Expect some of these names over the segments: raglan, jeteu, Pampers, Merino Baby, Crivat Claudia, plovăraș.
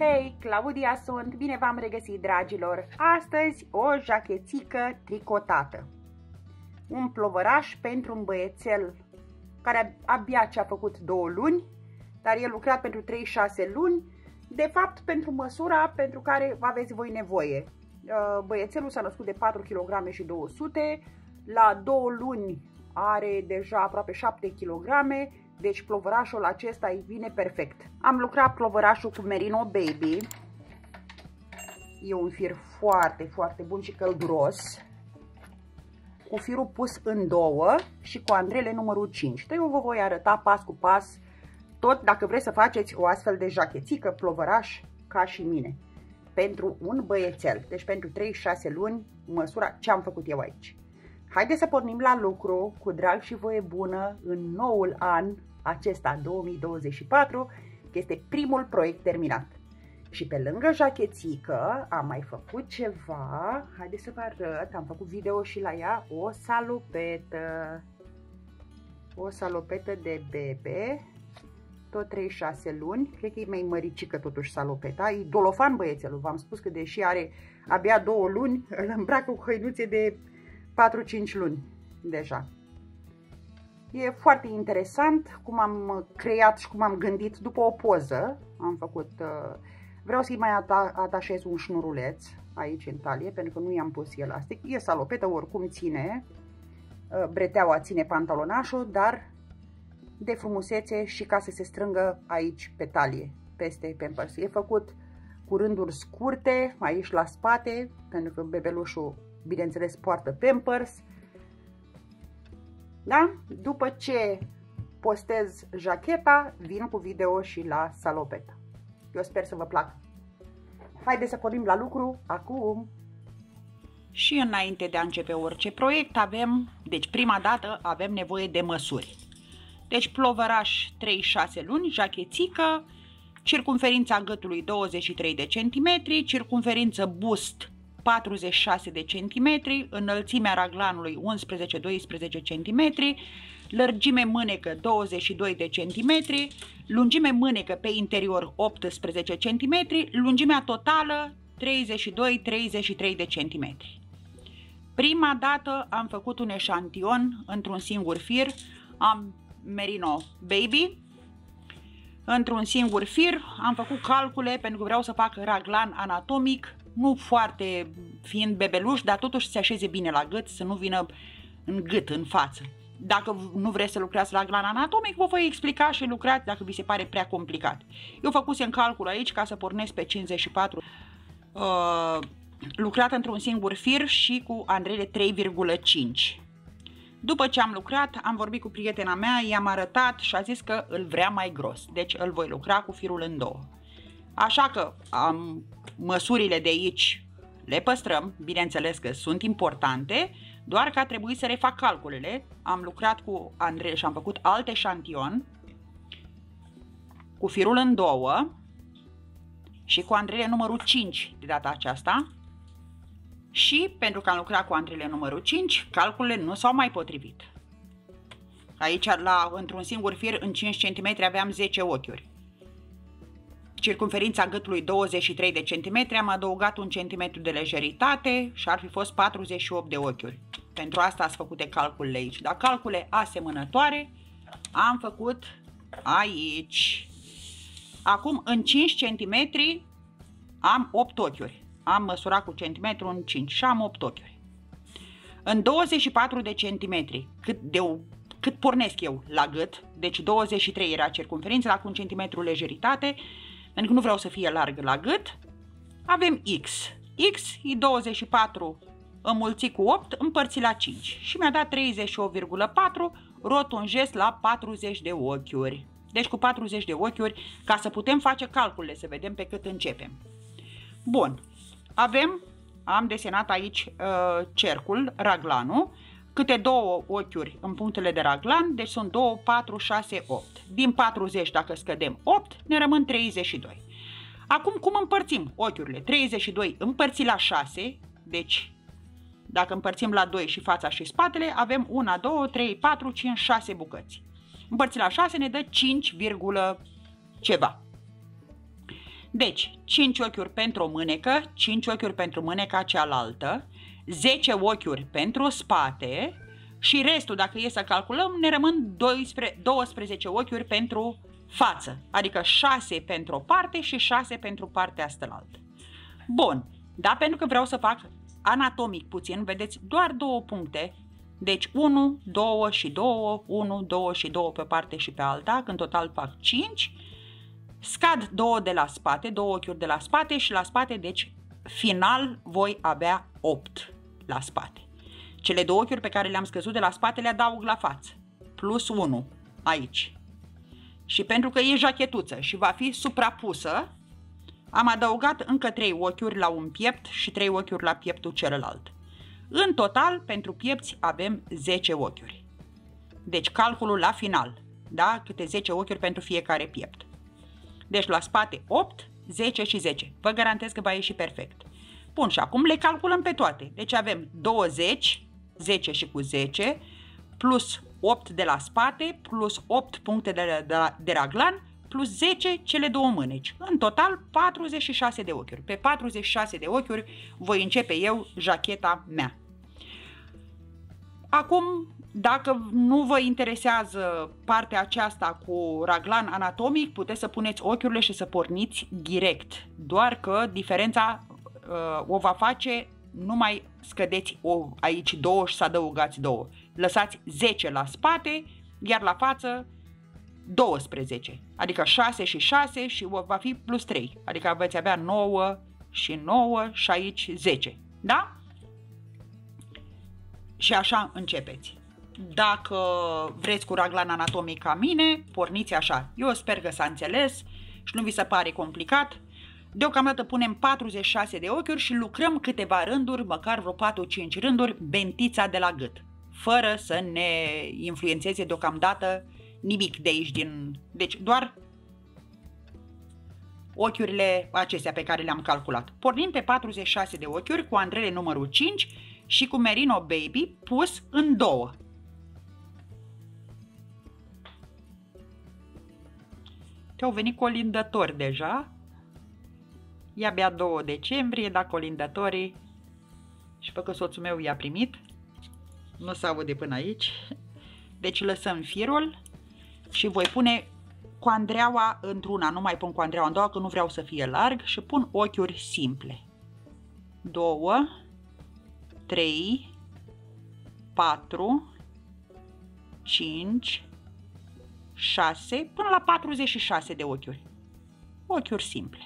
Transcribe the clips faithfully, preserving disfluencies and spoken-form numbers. Hei, Claudia sunt, bine v-am regăsit, dragilor! Astăzi o jachețică tricotată. Un plovăraș pentru un băiețel care abia ce-a făcut două luni, dar e lucrat pentru trei șase luni, de fapt pentru măsura pentru care aveți voi nevoie. Băiețelul s-a născut de patru virgulă două kilograme, la două luni are deja aproape șapte kilograme, deci plovărașul acesta îi vine perfect. Am lucrat plovărașul cu Merino Baby. E un fir foarte, foarte bun și călduros. Cu firul pus în două și cu andrele numărul cinci. Eu vă voi arăta pas cu pas tot dacă vreți să faceți o astfel de jachețică plovăraș ca și mine. Pentru un băiețel, deci pentru trei șase luni, măsura ce am făcut eu aici. Haideți să pornim la lucru cu drag și voie bună în noul an acesta două mii douăzeci și patru, că este primul proiect terminat. Și pe lângă jachețică am mai făcut ceva, haideți să vă arăt, am făcut video și la ea, o salopetă. O salopetă de bebe, tot trei șase luni, cred că e mai măricică totuși salopeta, e dolofan băiețelul, v-am spus că deși are abia două luni, îl îmbracă cu hăinuțe de patru cinci luni deja. E foarte interesant cum am creat și cum am gândit după o poză. Am făcut, vreau să-i mai atașez un șnuruleț aici în talie, pentru că nu i-am pus elastic. E salopetă, oricum ține, breteaua ține pantalonașul, dar de frumusețe și ca să se strângă aici pe talie, peste Pampers. E făcut cu rânduri scurte, aici la spate, pentru că bebelușul, bineînțeles, poartă Pampers. Da? După ce postez jacheta, vin cu video și la salopeta. Eu sper să vă placă. Haideți să pornim la lucru acum! Și înainte de a începe orice proiect avem, deci prima dată avem nevoie de măsuri. Deci plovăraș trei șase luni, jachețică, circumferința gâtului douăzeci și trei de centimetri, circumferință bust patruzeci și șase de centimetri, înălțimea raglanului unsprezece doisprezece centimetri, lărgime mânecă douăzeci și doi de centimetri, lungime mânecă pe interior optsprezece centimetri, lungimea totală treizeci și doi treizeci și trei de centimetri. Prima dată am făcut un eșantion într-un singur fir, am Merino Baby, într-un singur fir, am făcut calcule pentru că vreau să fac raglan anatomic, nu foarte fiind bebeluș, dar totuși să se așeze bine la gât, să nu vină în gât, în față. Dacă nu vreți să lucrați la raglan anatomic, vă voi explica și lucrați dacă vi se pare prea complicat. Eu făcusem calcul aici ca să pornesc pe cincizeci și patru, uh, lucrat într-un singur fir și cu andrele trei virgulă cinci. După ce am lucrat, am vorbit cu prietena mea, i-am arătat și a zis că îl vrea mai gros, deci îl voi lucra cu firul în două. Așa că am, măsurile de aici le păstrăm, bineînțeles că sunt importante, doar că a trebuit să refac calculele. Am lucrat cu Andrei și am făcut alt eșantion cu firul în două și cu andrele numărul cinci de data aceasta. Și pentru că am lucrat cu andrele numărul cinci, calculele nu s-au mai potrivit. Aici, la, într-un singur fir, în cinci centimetri, aveam zece ochiuri. Circumferința gâtului douăzeci și trei de centimetri, am adăugat un centimetru de lejeritate și ar fi fost patruzeci și opt de ochiuri. Pentru asta ați făcute calculele aici. Dar calcule asemănătoare am făcut aici. Acum, în cinci centimetri, am opt ochiuri. Am măsurat cu centimetru în cinci și am opt ochiuri. În douăzeci și patru de centimetri, cât, de, cât pornesc eu la gât, deci douăzeci și trei era circumferința, acum un centimetru lejeritate, pentru că nu vreau să fie larg la gât, avem X. X e douăzeci și patru înmulțit cu opt împărțit la cinci și mi-a dat treizeci și opt virgulă patru, rotunjesc la patruzeci de ochiuri. Deci cu patruzeci de ochiuri, ca să putem face calculele, să vedem pe cât începem. Bun. Avem, am desenat aici uh, cercul, raglanul, câte două ochiuri în punctele de raglan, deci sunt doi, patru, șase, opt. Din patruzeci, dacă scădem opt, ne rămân treizeci și doi. Acum, cum împărțim ochiurile? treizeci și doi împărțit la șase, deci dacă împărțim la doi și fața și spatele, avem unu, doi, trei, patru, cinci, șase bucăți. Împărțit la șase ne dă cinci, ceva. Deci, cinci ochiuri pentru o mânecă, cinci ochiuri pentru mâneca cealaltă, zece ochiuri pentru spate și restul, dacă e să calculăm, ne rămân doisprezece ochiuri pentru față, adică șase pentru o parte și șase pentru partea astălaltă. Bun, dar pentru că vreau să fac anatomic puțin, vedeți, doar două puncte. Deci unu, doi și doi, unu, doi și doi pe parte și pe alta, când total fac cinci. Scad două de la spate, două ochiuri de la spate și la spate, deci final voi avea opt la spate. Cele două ochiuri pe care le-am scăzut de la spate le adaug la față, plus unu aici. Și pentru că e jachetuță și va fi suprapusă, am adăugat încă trei ochiuri la un piept și trei ochiuri la pieptul celălalt. În total, pentru piepți avem zece ochiuri. Deci calculul la final, da? Câte zece ochiuri pentru fiecare piept. Deci la spate opt, zece și zece. Vă garantez că va ieși perfect. Bun, și acum le calculăm pe toate. Deci avem douăzeci, zece și cu zece, plus opt de la spate, plus opt puncte de, de, de raglan, plus zece cele două mâneci. În total patruzeci și șase de ochiuri. Pe patruzeci și șase de ochiuri voi începe eu jacheta mea. Acum, dacă nu vă interesează partea aceasta cu raglan anatomic, puteți să puneți ochiurile și să porniți direct. Doar că diferența uh, o va face, nu mai scădeți o, aici două și să adăugați două. Lăsați zece la spate, iar la față doisprezece, adică șase și șase și va fi plus trei, adică veți avea nouă și nouă și aici zece, da? Și așa începeți. Dacă vreți cu raglan anatomic ca mine, porniți așa. Eu sper că s-a înțeles și nu vi se pare complicat. Deocamdată punem patruzeci și șase de ochiuri și lucrăm câteva rânduri, măcar vreo patru-cinci rânduri, bentița de la gât, fără să ne influențeze deocamdată nimic de aici din... Deci doar ochiurile acestea pe care le-am calculat. Pornim pe patruzeci și șase de ochiuri cu Andrele numărul cinci și cu Merino Baby pus în două. Te-au venit colindători deja. E abia doi decembrie, dar colindătorii... Și pe că soțul meu i-a primit. Nu se aude până aici. Deci lăsăm firul și voi pune coandreaua într-una, nu mai pun coandreaua în doua, că nu vreau să fie larg, și pun ochiuri simple. doi, trei, patru, cinci, șase, până la patruzeci și șase de ochiuri. Ochiuri simple.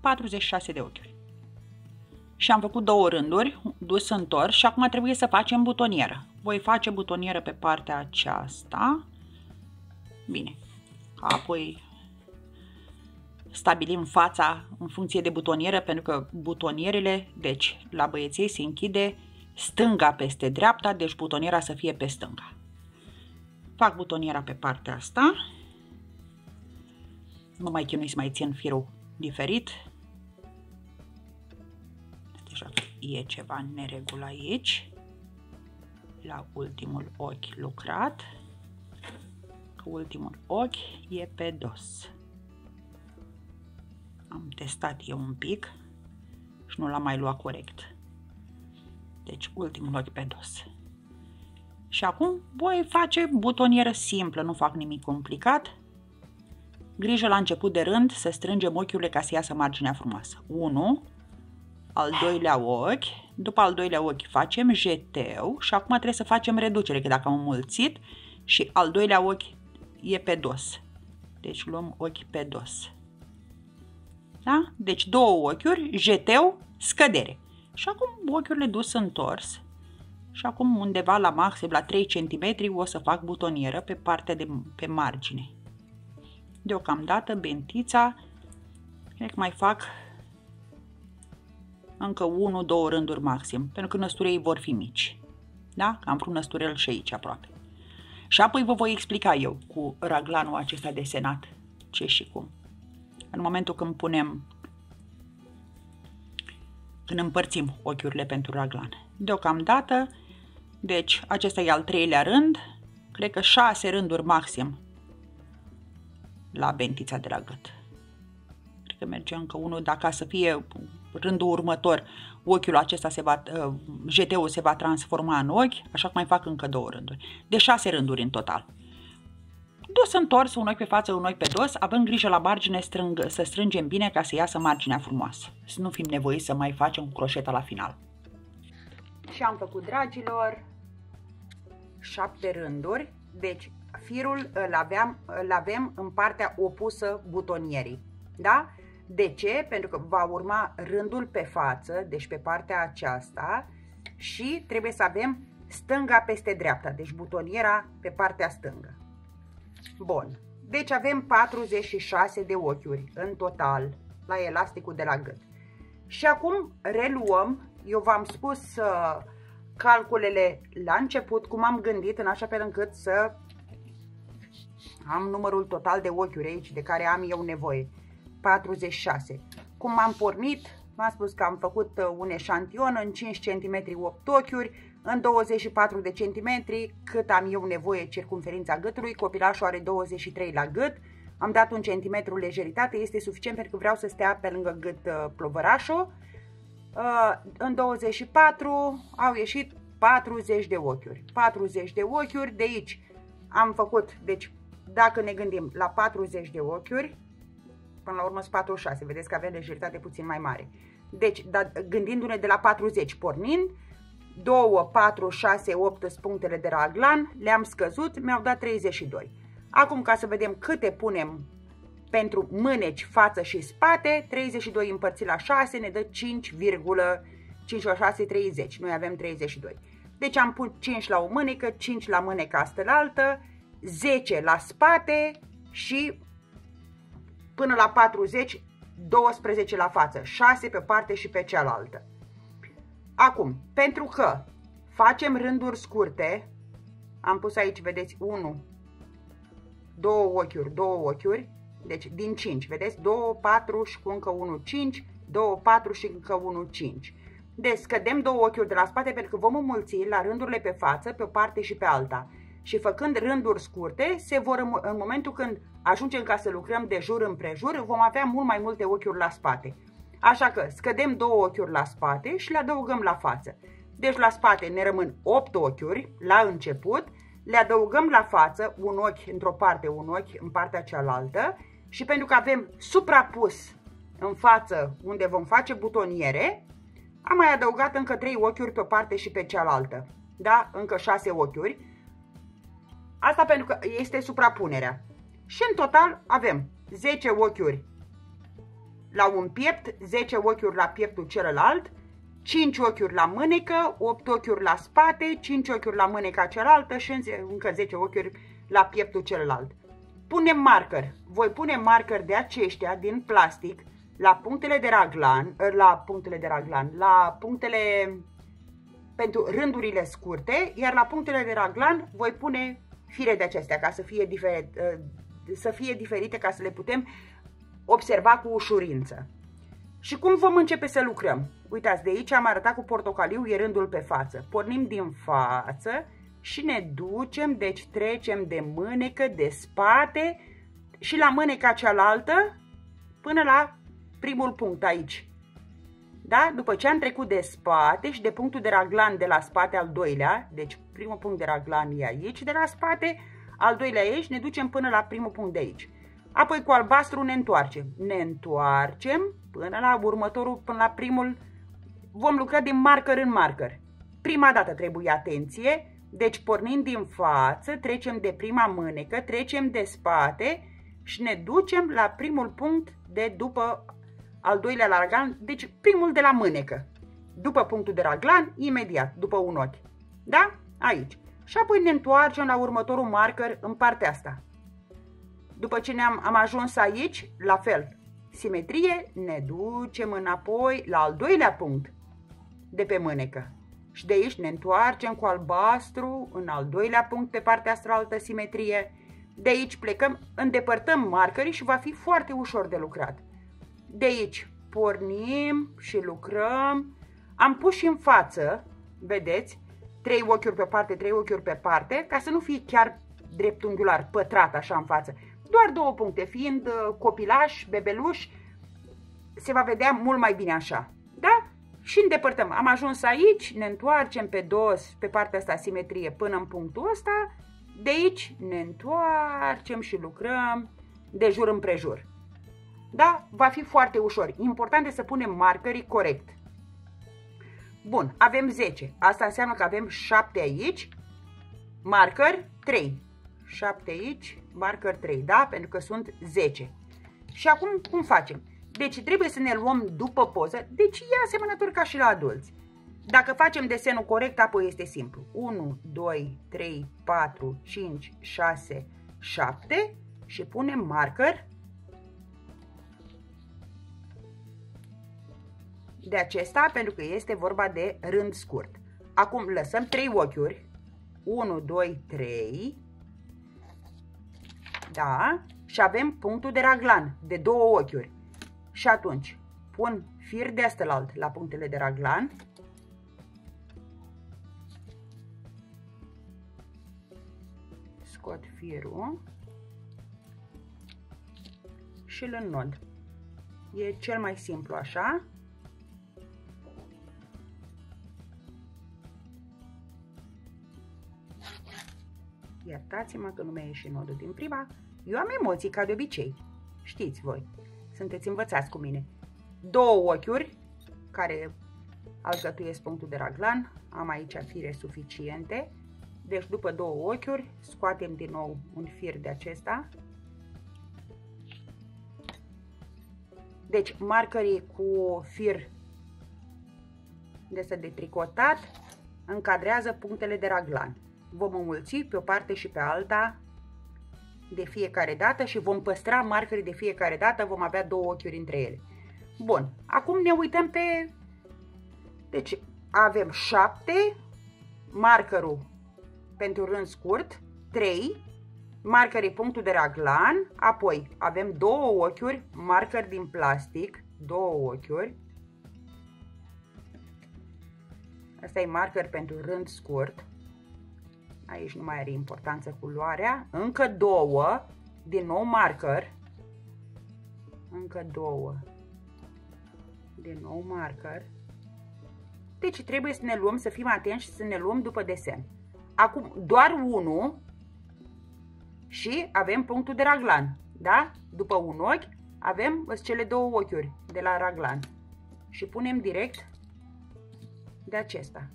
patruzeci și șase de ochiuri. Și am făcut două rânduri, dus întors, și acum trebuie să facem butonieră. Voi face butonieră pe partea aceasta. Bine. Apoi stabilim fața în funcție de butonieră, pentru că butonierele, deci la băieții se închide stânga peste dreapta, deci butoniera să fie pe stânga. Fac butoniera pe partea asta. Nu mai chinui să mai țin firul diferit. Deja e ceva în neregulă aici. La ultimul ochi lucrat, că ultimul ochi e pe dos. Am testat eu un pic și nu l-am mai luat corect. Deci ultimul ochi pe dos. Și acum voi face butonieră simplă, nu fac nimic complicat. Grijă la început de rând să strângem ochiurile ca să iasă marginea frumoasă. unu. Al doilea ochi, după al doilea ochi facem jeteu și acum trebuie să facem reducere, că dacă am înmulțit și al doilea ochi e pe dos. Deci luăm ochi pe dos. Da? Deci două ochiuri, jeteu, scădere. Și acum ochiurile dus întors și acum undeva la maxim, la trei centimetri, o să fac butonieră pe partea de pe margine. Deocamdată bentița, cred că mai fac încă unu-două rânduri maxim, pentru că năsturii vor fi mici. Da? Am vrut năsturel și aici aproape. Și apoi vă voi explica eu cu raglanul acesta desenat ce și cum. În momentul când punem, când împărțim ochiurile pentru raglan. Deocamdată, deci acesta e al treilea rând, cred că șase rânduri maxim la bentița de la gât. Cred că merge încă unul, dacă să fie rândul următor, ochiul acesta se va, jeteul se va transforma în ochi, așa că mai fac încă două rânduri. De șase rânduri în total. Dos întors, un ochi pe față, un ochi pe dos, având grijă la margine strâng, să strângem bine ca să iasă marginea frumoasă. Să nu fim nevoiți să mai facem cu croșeta la final. Și am făcut, dragilor, șapte rânduri, deci firul îl aveam, îl avem în partea opusă butonierii, da? De ce? Pentru că va urma rândul pe față, deci pe partea aceasta, și trebuie să avem stânga peste dreapta, deci butoniera pe partea stângă. Bun, deci avem patruzeci și șase de ochiuri în total la elasticul de la gât. Și acum reluăm, eu v-am spus uh, calculele la început, cum am gândit, în așa fel încât să am numărul total de ochiuri aici de care am eu nevoie, patruzeci și șase. Cum am pornit, v-am spus că am făcut un eșantion în cinci centimetri opt ochiuri, în douăzeci și patru de centimetri cât am eu nevoie circumferința gâtului, copilașul are douăzeci și trei la gât, am dat un centimetru lejeritate, este suficient pentru că vreau să stea pe lângă gât plovărașul. În douăzeci și patru au ieșit patruzeci de ochiuri, patruzeci de ochiuri, de aici am făcut, deci dacă ne gândim la patruzeci de ochiuri, până la urmă sunt patruzeci și șase, vedeți că avem lejeritate puțin mai mare, deci da, gândindu-ne de la patruzeci pornind, doi, patru, șase, opt sunt punctele de raglan, le-am scăzut, mi-au dat treizeci și doi. Acum ca să vedem câte punem pentru mâneci, față și spate, treizeci și doi împărțit la șase ne dă cinci, cinci la șase, treizeci, noi avem treizeci și doi. Deci am pus cinci la o mânecă, cinci la mâneca astălaltă, zece la spate și până la patruzeci, doisprezece la față, șase pe parte și pe cealaltă. Acum, pentru că facem rânduri scurte, am pus aici, vedeți, unu, două ochiuri, două ochiuri, deci din cinci, vedeți, doi, patru și cu încă unu, cinci, doi, patru și încă unu, cinci. Deci scădem două ochiuri de la spate pentru că vom înmulți la rândurile pe față, pe o parte și pe alta. Și făcând rânduri scurte, se vor, în momentul când ajungem ca să lucrăm de jur împrejur, vom avea mult mai multe ochiuri la spate. Așa că scădem două ochiuri la spate și le adăugăm la față. Deci la spate ne rămân opt ochiuri la început, le adăugăm la față un ochi într-o parte, un ochi în partea cealaltă și pentru că avem suprapus în față unde vom face butoniere, am mai adăugat încă trei ochiuri pe o parte și pe cealaltă. Da? Încă șase ochiuri. Asta pentru că este suprapunerea. Și în total avem zece ochiuri la un piept, zece ochiuri la pieptul celălalt, cinci ochiuri la mânecă, opt ochiuri la spate, cinci ochiuri la mâneca cealaltă și încă zece ochiuri la pieptul celălalt. Punem marker. Voi pune marker de aceștia din plastic la punctele de raglan, la punctele de raglan, la punctele pentru rândurile scurte, iar la punctele de raglan voi pune fire de acestea ca să fie diferit, să fie diferite ca să le putem observa cu ușurință. Și cum vom începe să lucrăm? Uitați, de aici am arătat cu portocaliu, e rândul pe față. Pornim din față și ne ducem, deci trecem de mânecă, de spate și la mâneca cealaltă până la primul punct aici. Da? După ce am trecut de spate și de punctul de raglan de la spate al doilea, deci primul punct de raglan e aici de la spate, al doilea e aici, ne ducem până la primul punct de aici. Apoi cu albastru ne întoarcem, ne întoarcem până la următorul, până la primul, vom lucra din marker în marker. Prima dată trebuie atenție, deci pornind din față, trecem de prima mânecă, trecem de spate și ne ducem la primul punct de după al doilea la raglan, deci primul de la mânecă. După punctul de raglan, imediat, după un ochi. Da? Aici. Și apoi ne întoarcem la următorul marker în partea asta. După ce ne-am am ajuns aici, la fel, simetrie, ne ducem înapoi la al doilea punct de pe mânecă. Și de aici ne întoarcem cu albastru în al doilea punct pe partea cealaltă, simetrie. De aici plecăm, îndepărtăm markerii și va fi foarte ușor de lucrat. De aici pornim și lucrăm. Am pus și în față, vedeți, trei ochiuri pe parte, trei ochiuri pe parte, ca să nu fie chiar dreptunghiular, pătrat așa în față. doar două puncte, fiind copilaș, bebeluș, se va vedea mult mai bine așa, da? Și îndepărtăm. Am ajuns aici, ne întoarcem pe dos, pe partea asta simetrie, până în punctul ăsta, de aici ne întoarcem și lucrăm de jur împrejur. Da? Va fi foarte ușor. Important este să punem markerii corect. Bun, avem zece. Asta înseamnă că avem șapte aici, marker trei. șapte aici, marker trei, da? Pentru că sunt zece. Și acum cum facem? Deci trebuie să ne luăm după poză. Deci e asemănător ca și la adulți. Dacă facem desenul corect, apoi este simplu. unu, doi, trei, patru, cinci, șase, șapte și punem marker de acesta, pentru că este vorba de rând scurt. Acum lăsăm trei ochiuri. unu, doi, trei. Da? Și avem punctul de raglan, de două ochiuri. Și atunci pun fir de astălalt la punctele de raglan. Scot firul și îl înnod. E cel mai simplu așa. Iertați-mă că nu mi-a ieșit nodul din prima. Eu am emoții ca de obicei. Știți voi. Sunteți învățați cu mine. Două ochiuri care alcătuiesc punctul de raglan. Am aici fire suficiente. Deci după două ochiuri scoatem din nou un fir de acesta. Deci markerii cu fir de asta de tricotat încadrează punctele de raglan. Vom înmulți pe o parte și pe alta de fiecare dată și vom păstra markerii de fiecare dată, vom avea două ochiuri între ele. Bun, acum ne uităm pe... Deci avem șapte, markerul pentru rând scurt, trei, markerii punctul de raglan, apoi avem două ochiuri, marker din plastic, două ochiuri. Asta e marker pentru rând scurt. Aici nu mai are importanță culoarea. Încă două, din nou marker. Încă două, din nou marker. Deci trebuie să ne luăm, să fim atenți și să ne luăm după desen. Acum doar unul și avem punctul de raglan, da? După un ochi avem cele două ochiuri de la raglan și punem direct de acesta.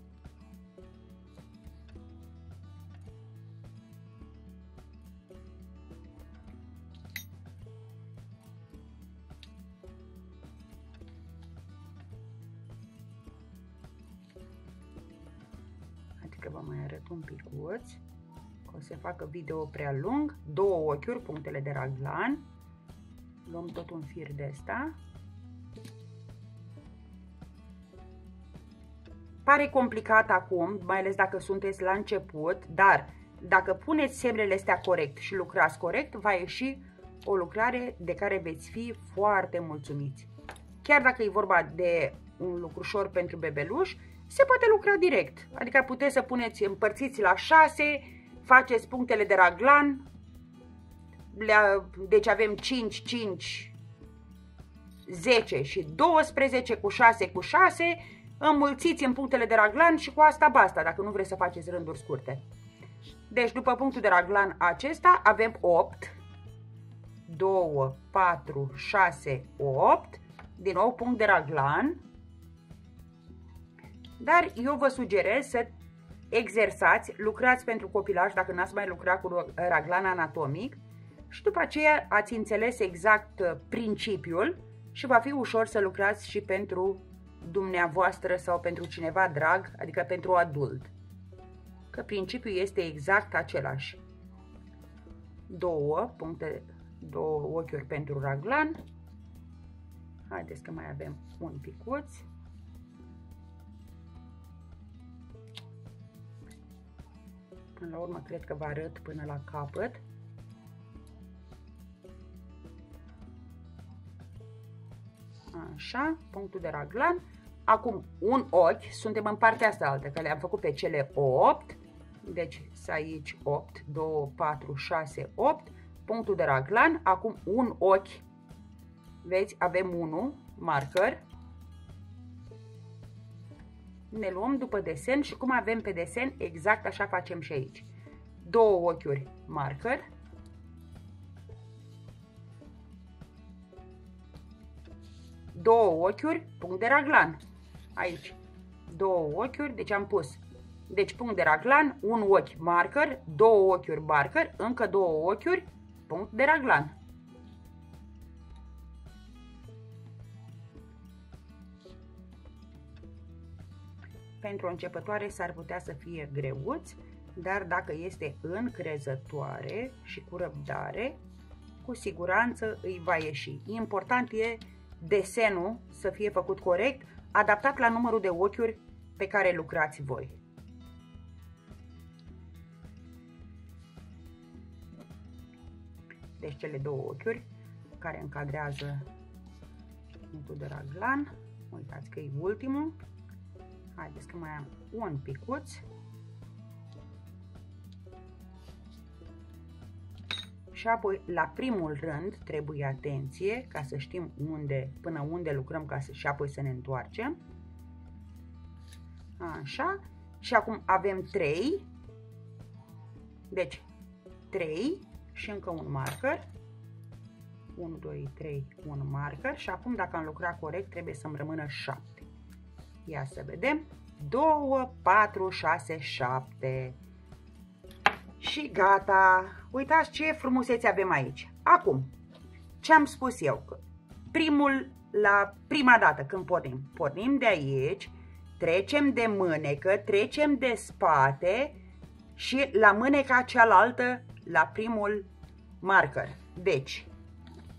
Un picuț, că o să facă video prea lung, două ochiuri, punctele de raglan, luăm tot un fir de ăsta. Pare complicat acum, mai ales dacă sunteți la început, dar dacă puneți semnele astea corect și lucrați corect, va ieși o lucrare de care veți fi foarte mulțumiți. Chiar dacă e vorba de un lucrușor pentru bebeluș, se poate lucra direct, adică puteți să puneți, împărțiți la șase, faceți punctele de raglan, deci avem cinci, cinci, zece și doisprezece cu șase cu șase, înmulțiți în punctele de raglan și cu asta basta, dacă nu vreți să faceți rânduri scurte. Deci după punctul de raglan acesta avem opt, doi, patru, șase, opt, din nou punct de raglan. Dar eu vă sugerez să exersați, lucrați pentru copilaj dacă n-ați mai lucrat cu raglan anatomic și după aceea ați înțeles exact principiul și va fi ușor să lucrați și pentru dumneavoastră sau pentru cineva drag, adică pentru adult. Că principiul este exact același. Două puncte, două ochiuri pentru raglan. Haideți că mai avem un picuț. Până la urmă, cred că vă arăt până la capăt. Așa, punctul de raglan. Acum, un ochi, suntem în partea asta altă, că le-am făcut pe cele opt. Deci, aici opt, doi, patru, șase, opt. punctul de raglan, acum un ochi, vezi, avem unul, marker, ne luăm după desen și cum avem pe desen, exact așa facem și aici, două ochiuri, marker, două ochiuri, punct de raglan, aici, două ochiuri, deci am pus, deci punct de raglan, un ochi, marker, două ochiuri, marker, încă două ochiuri, punct de raglan. Pentru o începătoare s-ar putea să fie greuți, dar dacă este încrezătoare și cu răbdare, cu siguranță îi va ieși. Important e desenul să fie făcut corect, adaptat la numărul de ochiuri pe care lucrați voi. Deci cele două ochiuri care încadrează punctul de raglan, uitați că e ultimul. Haideți că mai am un picuț. Și apoi la primul rând trebuie atenție ca să știm unde, până unde lucrăm ca să, și apoi să ne întoarcem. Așa. Și acum avem trei. Deci trei și încă un marker. unu, doi, trei, un marker. Și acum dacă am lucrat corect trebuie să-mi rămână șapte. Ia să vedem, doi, patru, șase, șapte și gata, uitați ce frumusețe avem aici. Acum, ce am spus eu, primul, la prima dată când pornim, pornim de aici, trecem de mânecă, trecem de spate și la mâneca cealaltă, la primul marker. Deci,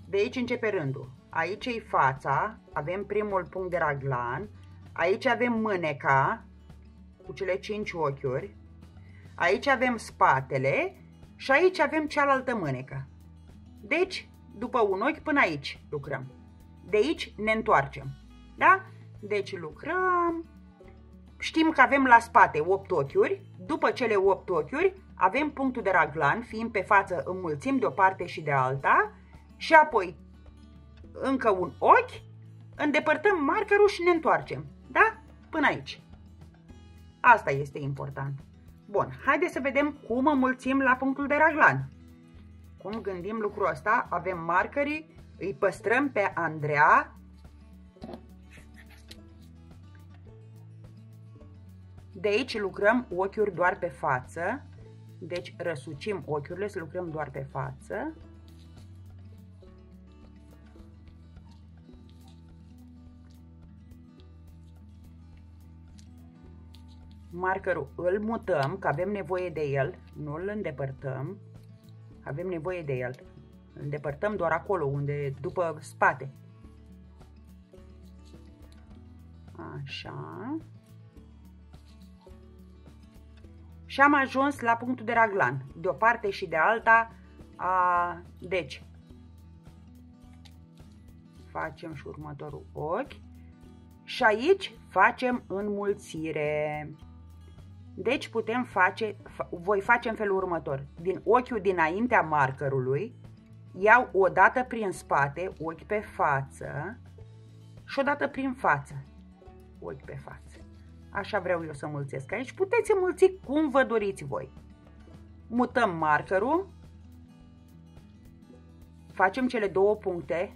de aici începe rândul, aici e fața, avem primul punct de raglan. Aici avem mâneca cu cele cinci ochiuri, aici avem spatele și aici avem cealaltă mânecă. Deci, după un ochi până aici lucrăm. De aici ne întoarcem. Da? Deci lucrăm. Știm că avem la spate opt ochiuri, după cele opt ochiuri avem punctul de raglan, fiind pe față înmulțim de o parte și de alta și apoi încă un ochi, îndepărtăm markerul și ne întoarcem. Da? Până aici. Asta este important. Bun, haideți să vedem cum înmulțim la punctul de raglan. Cum gândim lucrul ăsta? Avem markerii, îi păstrăm pe Andreea. De aici lucrăm ochiuri doar pe față. Deci răsucim ochiurile, să lucrăm doar pe față. Markerul îl mutăm, că avem nevoie de el, nu îl îndepărtăm, avem nevoie de el, îl îndepărtăm doar acolo, unde după spate. Așa. Și am ajuns la punctul de raglan, de o parte și de alta, a, deci, facem și următorul ochi și aici facem înmulțire. Deci putem face, voi face în felul următor, din ochiul dinaintea markerului, iau o dată prin spate, ochi pe față și o dată prin față, ochi pe față. Așa vreau eu să mulțesc aici, puteți mulți cum vă doriți voi. Mutăm markerul, facem cele două puncte,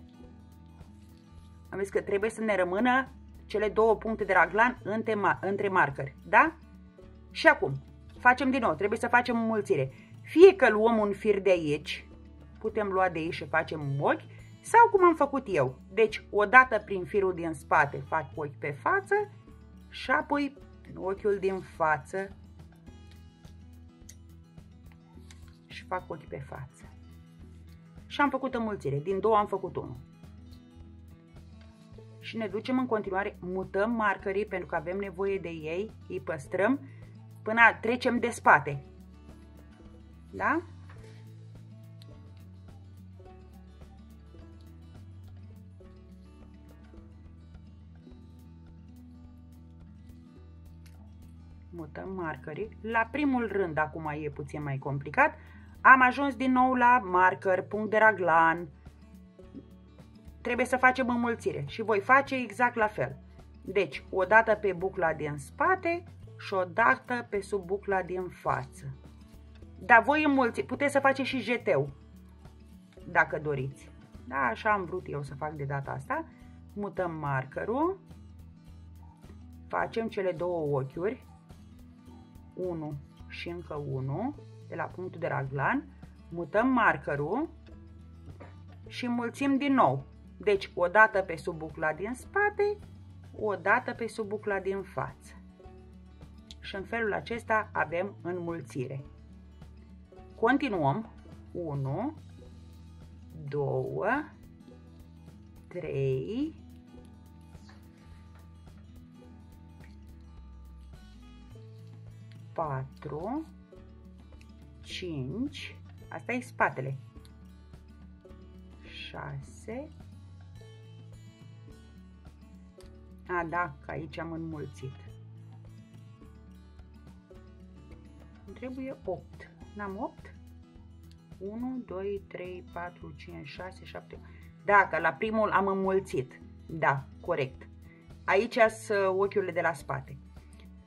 am zis că trebuie să ne rămână cele două puncte de raglan între, între markeri, da? Și acum, facem din nou, trebuie să facem înmulțire. Fie că luăm un fir de aici, putem lua de aici și facem un ochi, sau cum am făcut eu. Deci, odată prin firul din spate fac ochi pe față și apoi ochiul din față și fac ochi pe față. Și am făcut înmulțire, din două am făcut unul. Și ne ducem în continuare, mutăm markerii pentru că avem nevoie de ei, îi păstrăm până trecem de spate. Da? Mutăm markerii. La primul rând acum e puțin mai complicat. Am ajuns din nou la marker, punct de raglan. Trebuie să facem înmulțire și voi face exact la fel. Deci, o dată pe bucla din spate și o dată pe sub bucla din față. Dar voi înmulți, puteți să faceți și jeteu, dacă doriți. Da, așa am vrut eu să fac de data asta. Mutăm markerul. Facem cele două ochiuri. unu și încă unul de la punctul de raglan. Mutăm markerul și mulțim din nou. Deci o dată pe sub bucla din spate, o dată pe sub bucla din față. Și în felul acesta avem înmulțire. Continuăm. unu, doi, trei. patru, cinci, asta e spatele, șase, a, da, că aici am înmulțit, îmi trebuie opt, n-am opt? unu, doi, trei, patru, cinci, șase, șapte, da, că la primul am înmulțit, da, corect, aici sunt ochiurile de la spate,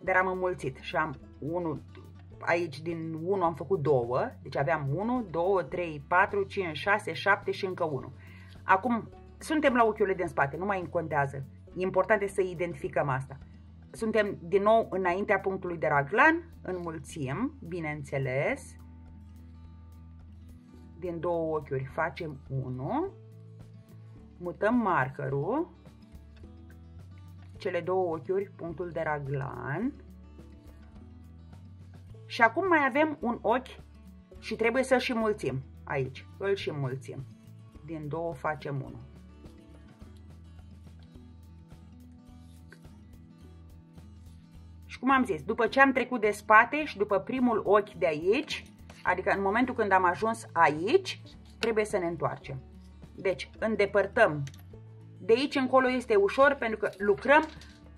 dar am înmulțit și am unu, aici din unu am făcut doi, deci aveam unu, doi, trei, patru, cinci, șase, șapte și încă unu. Acum suntem la ochiurile din spate, nu mai îmi contează. Important este să identificăm asta. Suntem din nou înaintea punctului de raglan, înmulțim, bineînțeles. Din două ochiuri facem unu, mutăm markerul, cele două ochiuri, punctul de raglan. Și acum mai avem un ochi și trebuie să-l și mulțim aici. Îl și mulțim. Din două facem unul. Și cum am zis, după ce am trecut de spate și după primul ochi de aici, adică în momentul când am ajuns aici, trebuie să ne întoarcem. Deci îndepărtăm. De aici încolo este ușor pentru că lucrăm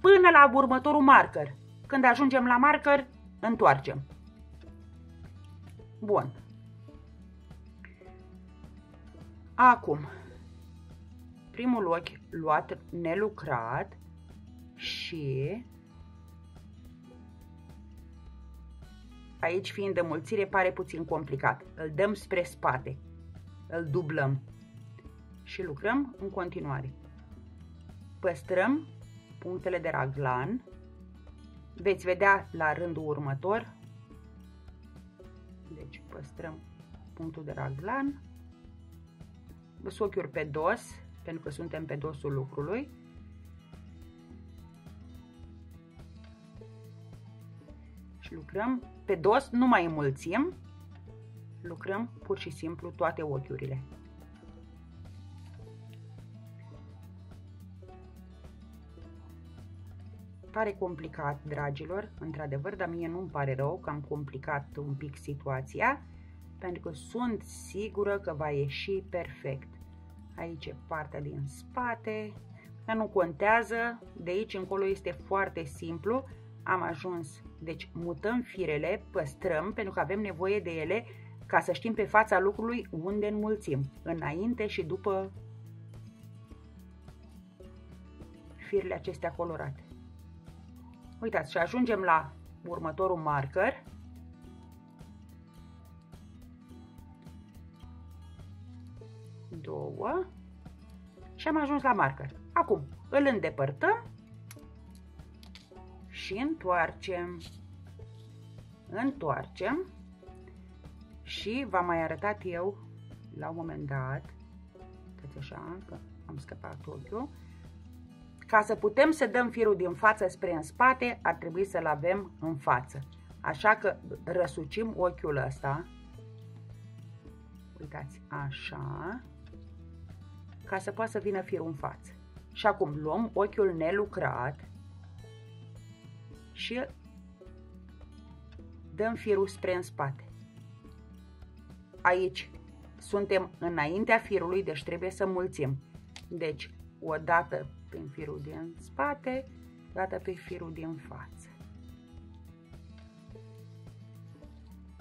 până la următorul marker. Când ajungem la marker, întoarcem. Bun. Acum, primul ochi luat nelucrat și aici fiind înmulțire pare puțin complicat. Îl dăm spre spate, îl dublăm și lucrăm în continuare. Păstrăm punctele de raglan, veți vedea la rândul următor. Deci păstrăm punctul de raglan, ochiuri pe dos, pentru că suntem pe dosul lucrului. Și lucrăm pe dos, nu mai înmulțim, lucrăm pur și simplu toate ochiurile. Pare complicat, dragilor, într-adevăr, dar mie nu-mi pare rău că am complicat un pic situația, pentru că sunt sigură că va ieși perfect. Aici e partea din spate, dar nu contează, de aici încolo este foarte simplu. Am ajuns, deci mutăm firele, păstrăm, pentru că avem nevoie de ele ca să știm pe fața lucrului unde înmulțim, înainte și după firele acestea colorate. Uitați, și ajungem la următorul marker. Două. Și am ajuns la marker. Acum îl îndepărtăm și întoarcem. Întoarcem. Și v-am mai arătat eu la un moment dat, uitați așa, că am scăpat ochiul. Ca să putem să dăm firul din față spre în spate, ar trebui să-l avem în față. Așa că răsucim ochiul ăsta. Uitați, așa. Ca să poată să vină firul în față. Și acum luăm ochiul nelucrat și dăm firul spre în spate. Aici suntem înaintea firului, deci trebuie să mulțim. Deci, o dată prin firul din spate, dată pe firul din față.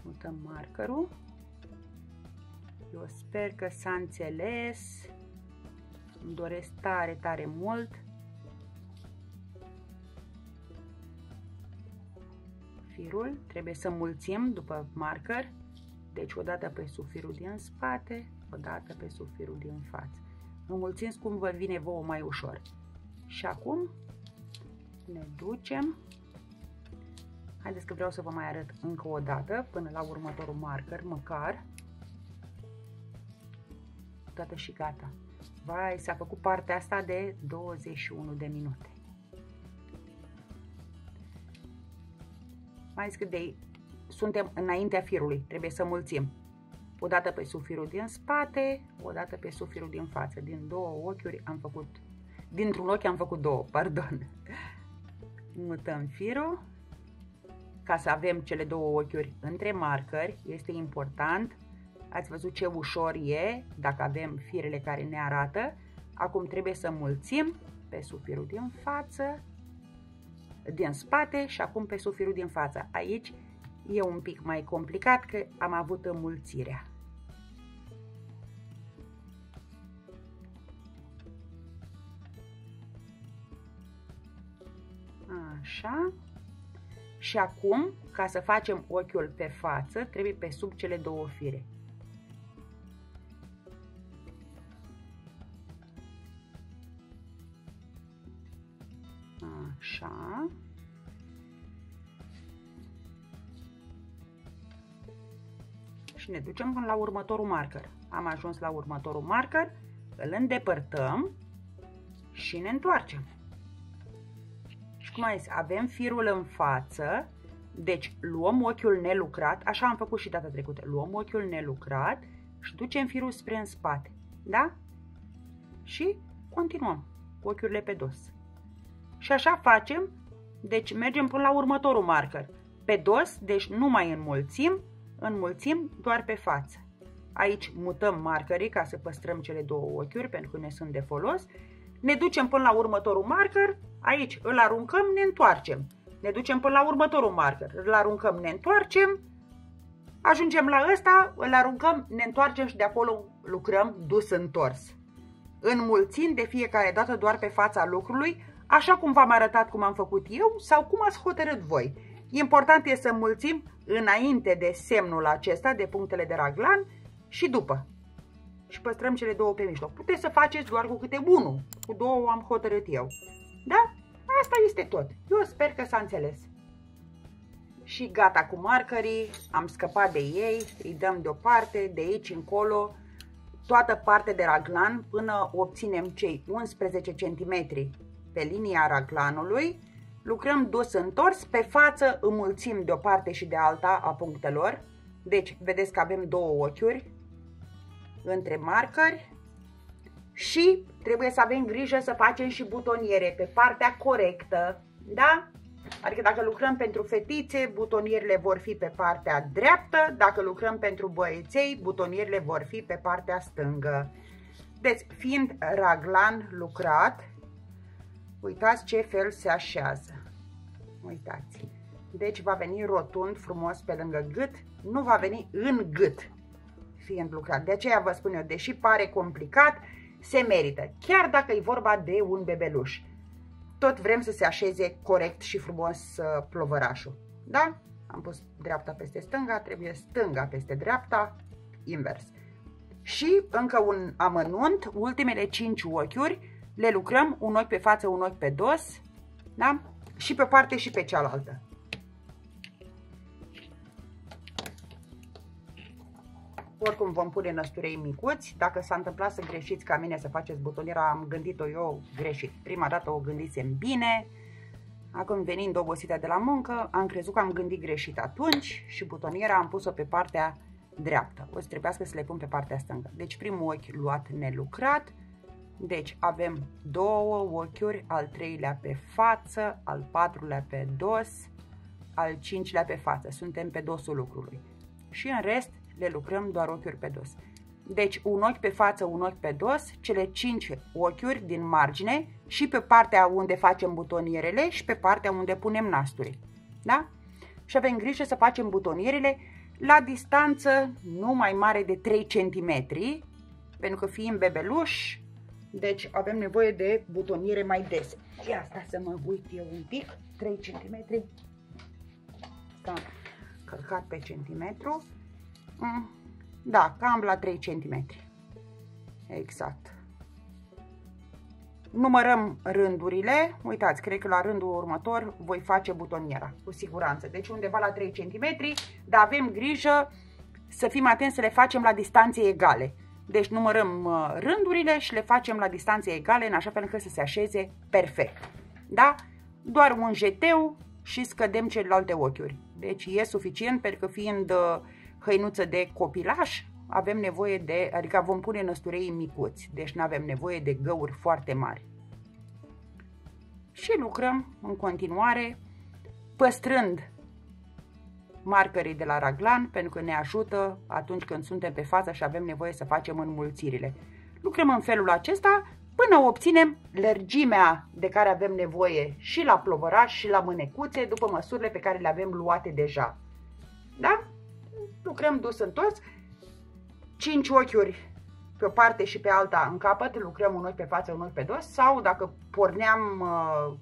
Mutăm markerul Eu sper că s-a înțeles. Îmi doresc tare, tare mult. Firul trebuie să mulțim după marker. Deci odată pe sub firul din spate, odată pe sub firul din față. Înmulțiți cum vă vine vouă mai ușor. Și acum ne ducem. Haideți că vreau să vă mai arăt încă o dată, până la următorul marker, măcar. Toată și gata. Vai, s-a făcut partea asta de douăzeci și unu de minute. Mai zic de suntem înaintea firului, trebuie să mulțim. O dată pe sub firul din spate, o dată pe sub firul din față. Din două ochiuri am făcut, dintr-un ochi am făcut două, pardon. Mutăm firul ca să avem cele două ochiuri între marcări, este important. Ați văzut ce ușor e dacă avem firele care ne arată. Acum trebuie să mulțim pe sub firul din față, din spate și acum pe sub firul din față. Aici e un pic mai complicat că am avut înmulțirea. Așa. Și acum, ca să facem ochiul pe față, trebuie pe sub cele două fire. Așa. Și ne ducem până la următorul marker. Am ajuns la următorul marker, îl îndepărtăm și ne întoarcem. Și cum am zis, avem firul în față, deci luăm ochiul nelucrat, așa am făcut și data trecută, luăm ochiul nelucrat și ducem firul spre în spate, da? Și continuăm cu ochiurile pe dos. Și așa facem, deci mergem până la următorul marker. Pe dos, deci nu mai înmulțim, înmulțim doar pe față. Aici mutăm markerii ca să păstrăm cele două ochiuri pentru că ne sunt de folos. Ne ducem până la următorul marker, aici îl aruncăm, ne întoarcem. Ne ducem până la următorul marker, îl aruncăm, ne întoarcem. Ajungem la ăsta, îl aruncăm, ne întoarcem și de acolo lucrăm dus întors. Înmulțim de fiecare dată doar pe fața lucrului, așa cum v-am arătat cum am făcut eu sau cum ați hotărât voi. Important este să mulțim înainte de semnul acesta, de punctele de raglan și după. Și păstrăm cele două pe mijloc. Puteți să faceți doar cu câte unul, cu două am hotărât eu. Da? Asta este tot. Eu sper că s-a înțeles. Și gata cu markerii, am scăpat de ei, îi dăm deoparte, de aici încolo, toată partea de raglan până obținem cei unsprezece centimetri. Pe linia raglanului, lucrăm dus întors, pe față înmulțim de o parte și de alta a punctelor, deci vedeți că avem două ochiuri între marcări și trebuie să avem grijă să facem și butoniere pe partea corectă, da? Adică dacă lucrăm pentru fetițe, butonierele vor fi pe partea dreaptă, dacă lucrăm pentru băieței, butonierele vor fi pe partea stângă. Deci, fiind raglan lucrat, uitați ce fel se așează, uitați, deci va veni rotund frumos pe lângă gât, nu va veni în gât fiind lucrat, de aceea vă spun eu, deși pare complicat, se merită, chiar dacă e vorba de un bebeluș, tot vrem să se așeze corect și frumos plovărașul, da? Am pus dreapta peste stânga, trebuie stânga peste dreapta, invers. Și încă un amănunt, ultimele cinci ochiuri, le lucrăm un ochi pe față, un ochi pe dos, da? Și pe parte și pe cealaltă. Oricum vom pune năsturei micuți, dacă s-a întâmplat să greșiți ca mine să faceți butoniera, am gândit-o eu greșit. Prima dată o gândisem bine, acum venind obosită de la muncă, am crezut că am gândit greșit atunci și butoniera am pus-o pe partea dreaptă. O să trebuiască să le pun pe partea stângă. Deci primul ochi luat nelucrat. Deci avem două ochiuri, al treilea pe față, al patrulea pe dos, al cincilea pe față. Suntem pe dosul lucrului. Și în rest le lucrăm doar ochiuri pe dos. Deci un ochi pe față, un ochi pe dos, cele cinci ochiuri din margine și pe partea unde facem butonierele și pe partea unde punem nasturii. Da? Și avem grijă să facem butonierele la distanță nu mai mare de trei centimetri, pentru că fiind bebeluși, deci avem nevoie de butoniere mai des. Și asta să mă uit eu un pic, trei centimetri, am călcat pe centimetru, da, cam la trei centimetri, exact. Numărăm rândurile, uitați, cred că la rândul următor voi face butoniera, cu siguranță, deci undeva la trei centimetri, dar avem grijă să fim atenți să le facem la distanțe egale. Deci numărăm rândurile și le facem la distanțe egale, în așa fel încât să se așeze perfect. Da? Doar un jeteu și scădem celelalte ochiuri. Deci e suficient, pentru că fiind hăinuță de copilaș, avem nevoie de, adică vom pune năsturei micuți, deci nu avem nevoie de găuri foarte mari. Și lucrăm în continuare, păstrând marcării de la raglan, pentru că ne ajută atunci când suntem pe față și avem nevoie să facem înmulțirile. Lucrăm în felul acesta până obținem lărgimea de care avem nevoie și la plovăraș și la mânecuțe, după măsurile pe care le avem luate deja. Da? Lucrăm dus întors, cinci ochiuri pe o parte și pe alta în capăt, lucrăm un ochi pe față, un ochi pe dos, sau dacă porneam... Uh,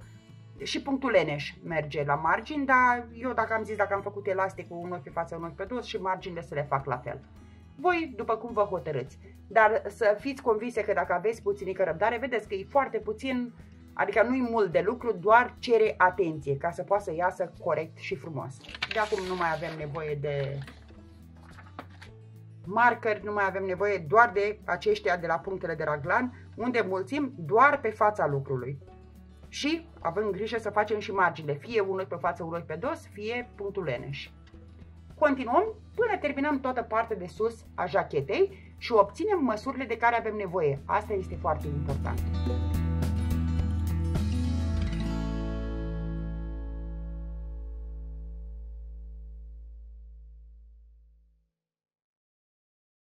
și punctul leneș merge la margini, dar eu dacă am zis, dacă am făcut elasticul un ochi pe față, un ochi pe dos și marginile să le fac la fel. Voi, după cum vă hotărâți. Dar să fiți convinse că dacă aveți puținică răbdare, vedeți că e foarte puțin, adică nu-i mult de lucru, doar cere atenție ca să poată să iasă corect și frumos. De acum nu mai avem nevoie de marcări, nu mai avem nevoie, doar de aceștia de la punctele de raglan, unde mulțim doar pe fața lucrului. Și avem grijă să facem și marginile, fie unul pe față, unul pe dos, fie punctul leneș. Continuăm până terminăm toată partea de sus a jachetei și obținem măsurile de care avem nevoie. Asta este foarte important.